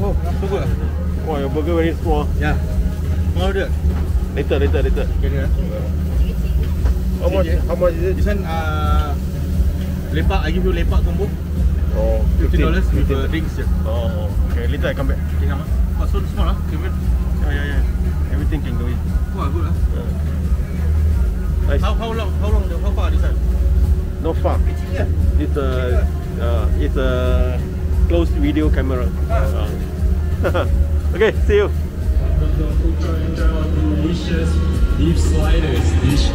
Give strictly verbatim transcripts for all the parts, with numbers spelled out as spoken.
Oh, burger. Wow, your burger very small. Yeah. Order. Later, later, later. Okay, yeah. How much? How much is it? This one, uh, lepak. I give you lepak combo. Oh, fifteen dollars with uh, drinks. Yeah. Oh, okay. Later I come back. Okay, come on. Oh, so small, ah? Huh? Yeah, yeah, yeah. Everything can go in. Wow, good, ah. Huh? Yeah. Nice. How how long? How long? The, how far this one? Not far. Yeah. It's a uh, uh, it's a uh, closed video camera. Ah. Uh. Okay, see you. Deep sliders, dish.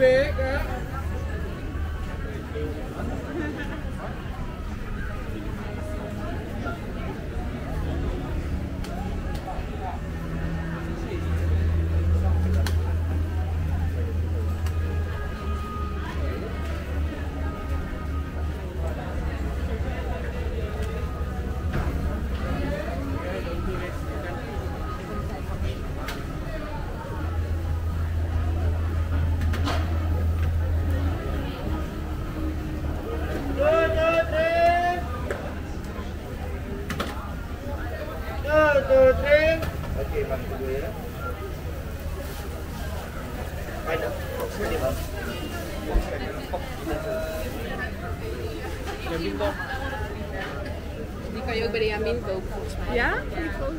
big, huh? Die kan je ook bij de Jamin kopen volgens mij. Ja? Voor die grote.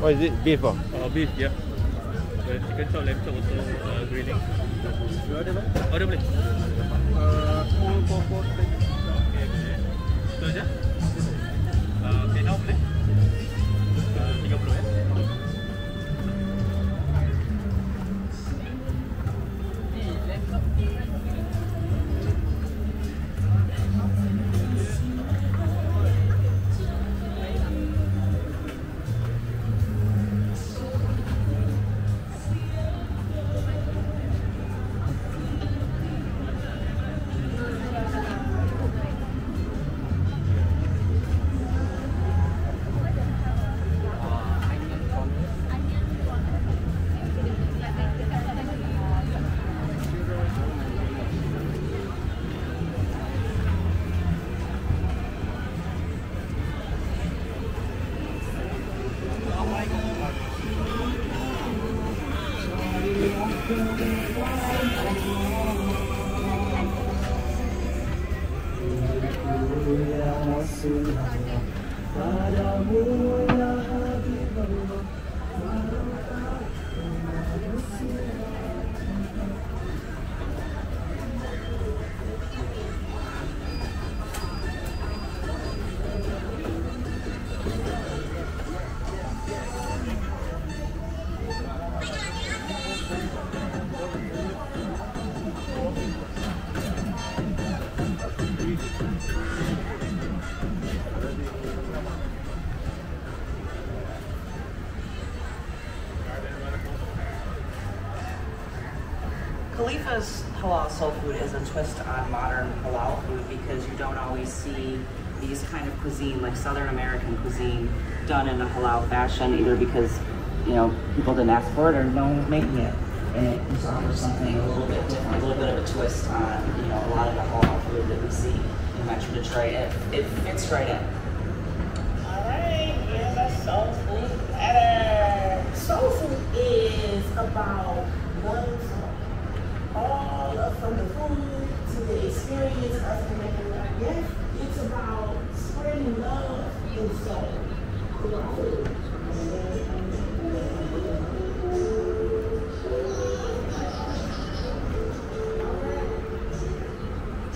What is it? Beef? Oh, oh beef, yeah. The chicken chop, lamb chop also uh, grilling. Order boleh? Uh, full combo. Okay, okay. Itu aja? Uh, okay, now boleh? Uh, tiga puluh ya? Khalifa's halal soul food is a twist on modern halal food because you don't always see these kind of cuisine, like Southern American cuisine, done in a halal fashion, either because, you know, people didn't ask for it or no one was making it. And it was offers something a little bit different, a little bit of a twist on, you know, a lot of the halal food that we see in Metro Detroit. It, it fits right in. All right, here's our soul food platter. Soul food is about one all of, from the food to the experience of making our gift. It's about spreading love and soul through our food.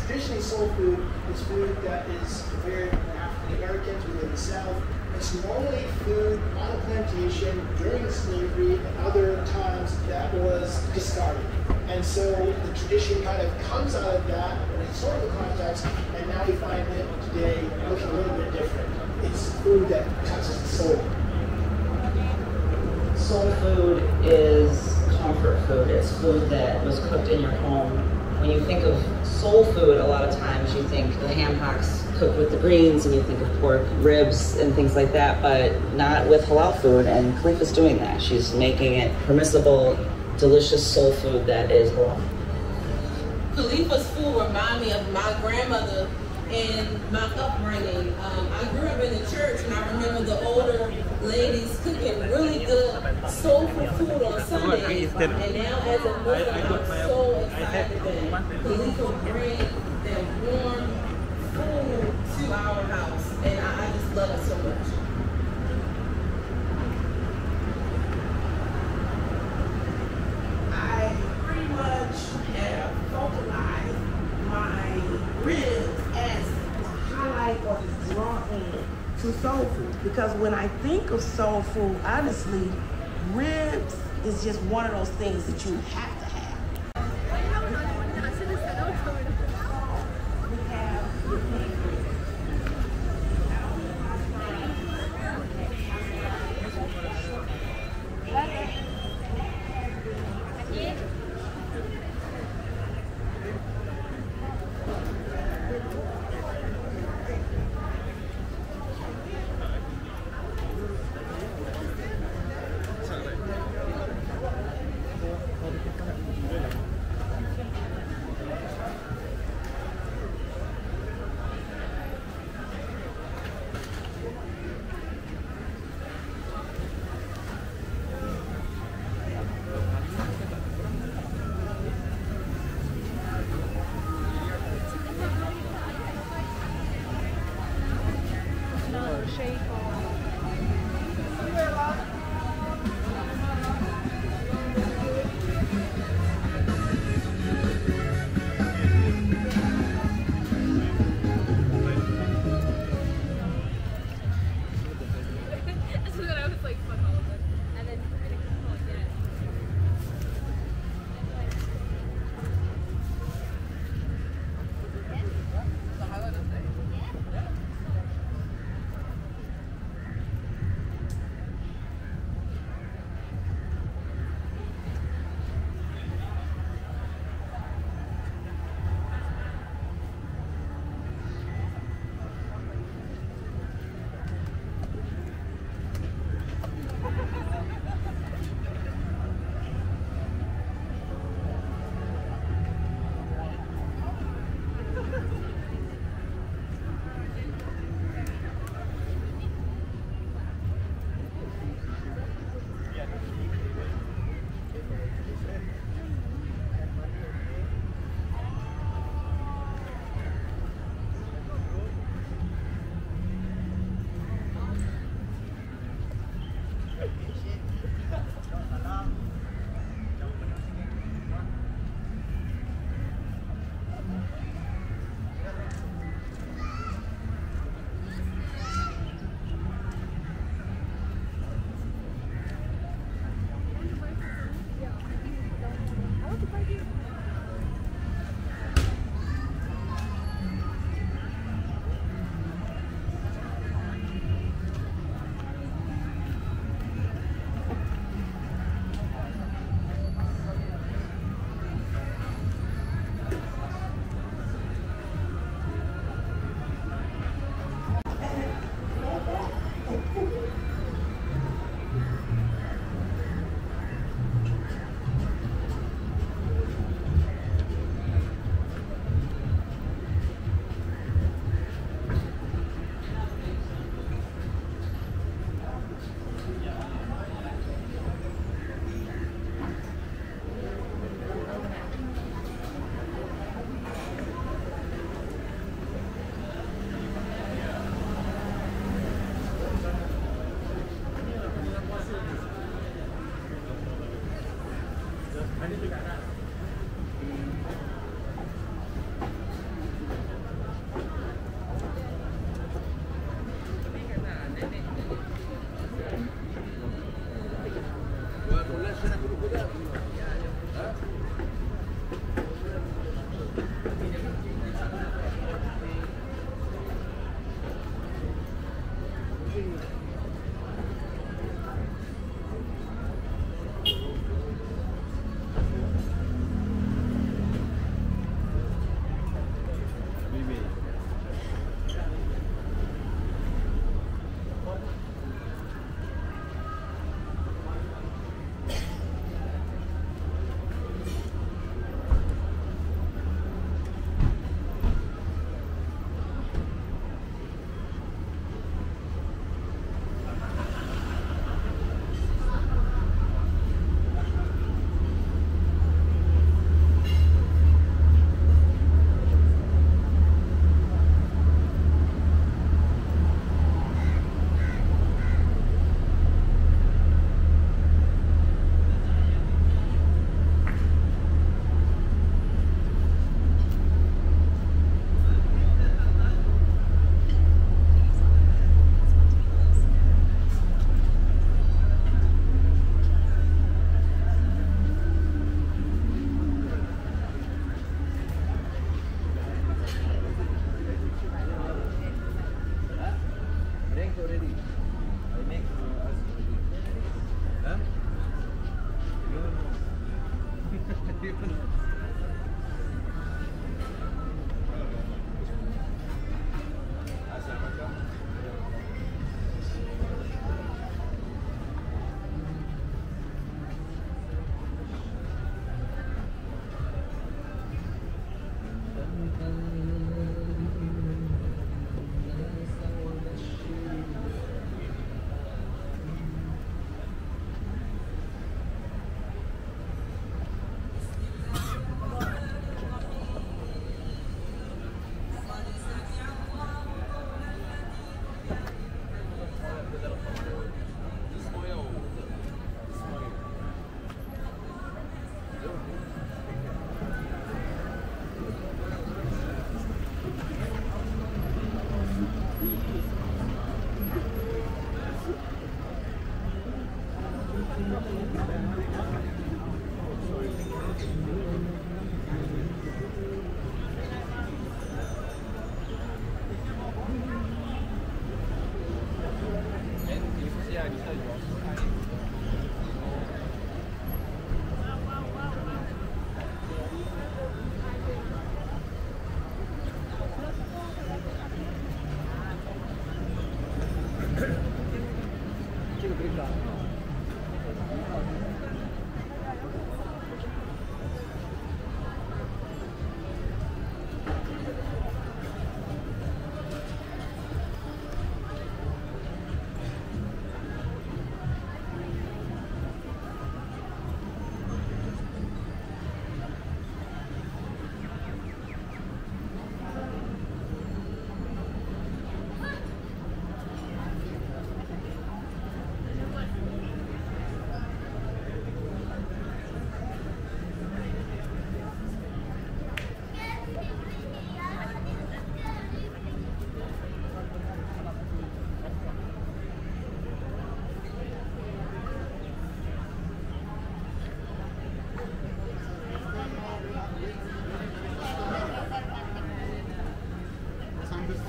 Traditionally, soul food is food that is prepared for African Americans within the South. It's normally food on a plantation during slavery and other times that was discarded. And so the tradition kind of comes out of that in a historical context, and now we find it today looking a little bit different. It's food that touches the soul. Soul food is comfort food. It's food that was cooked in your home. When you think of soul food, a lot of times you think the ham hocks cooked with the greens, and you think of pork ribs and things like that, but not with halal food, and Khalifa's doing that. She's making it permissible, delicious soul food that is halal. Khalifa's food reminds me of my grandmother and my upbringing. Um, I grew up in the church, and I remember the older ladies cooking really good soulful food on Sundays. And now as a Muslim, I'm so excited that Khalifa brings that warm food to our house, and I, I just love it so much. To soul food, because when I think of soul food, honestly, ribs is just one of those things that you have to have. Thank you.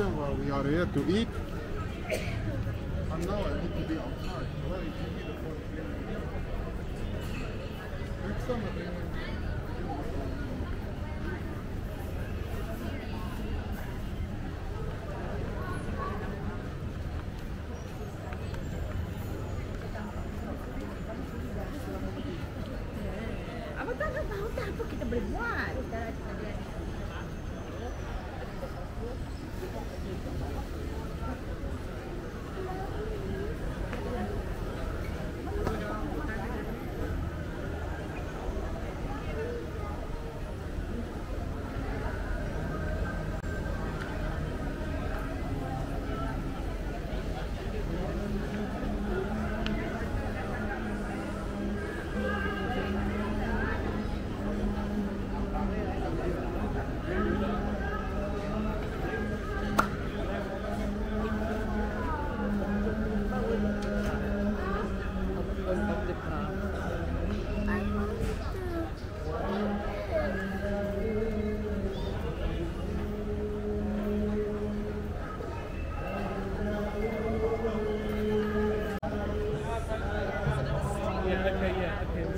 Well, we are here to eat. And now I need to be outside. Where is he before the next summer? Yeah, okay, yeah, okay.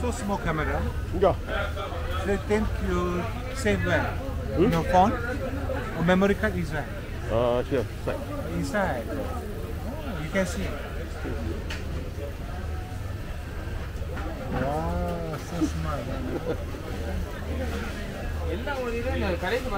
So small camera. Yeah. They think you save where? Hmm? Your phone? Or memory card is where? Uh, here. Inside. Inside. Oh, you can see. Wow, so smart. Hello.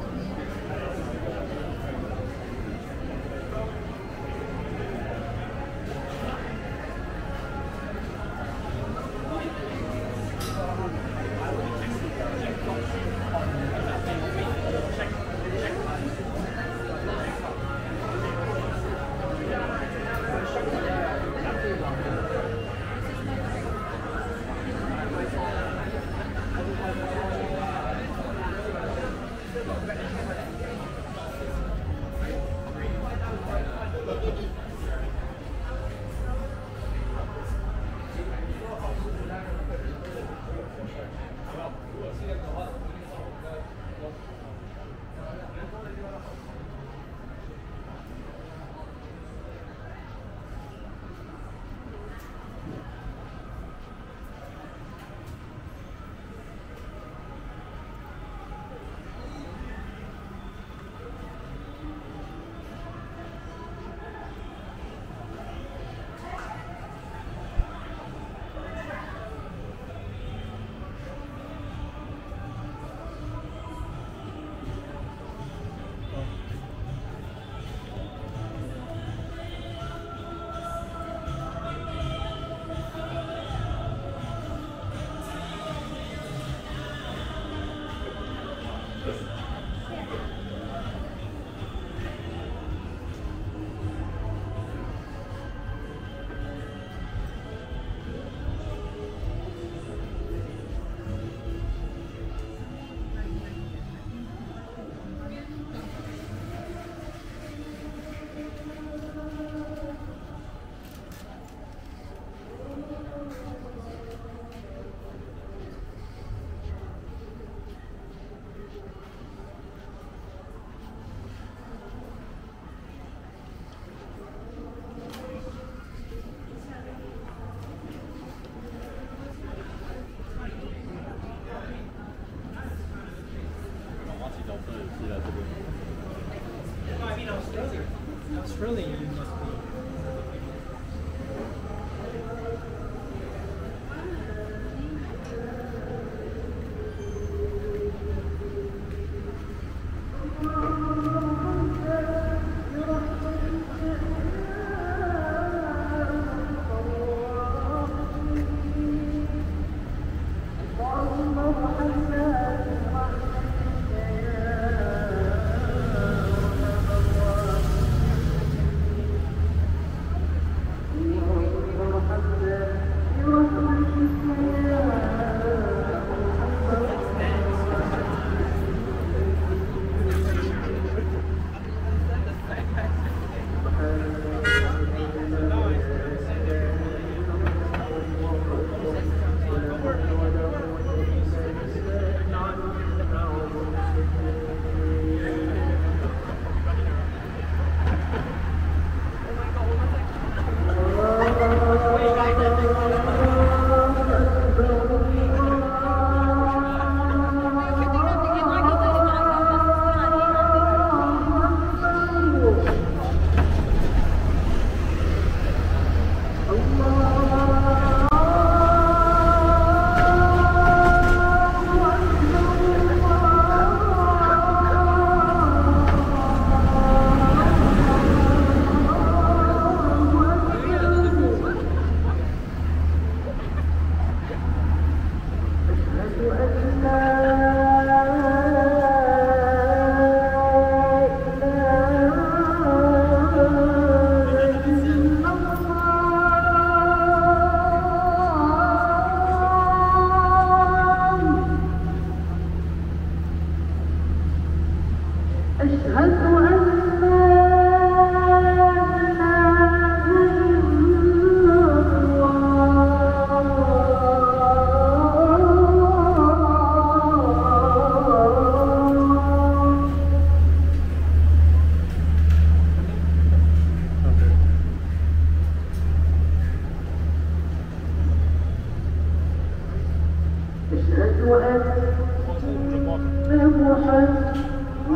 I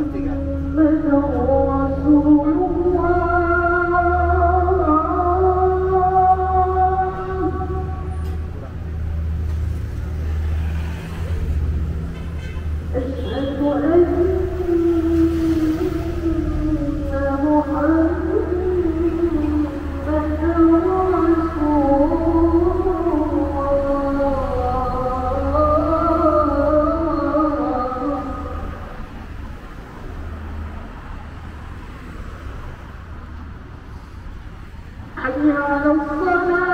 think I I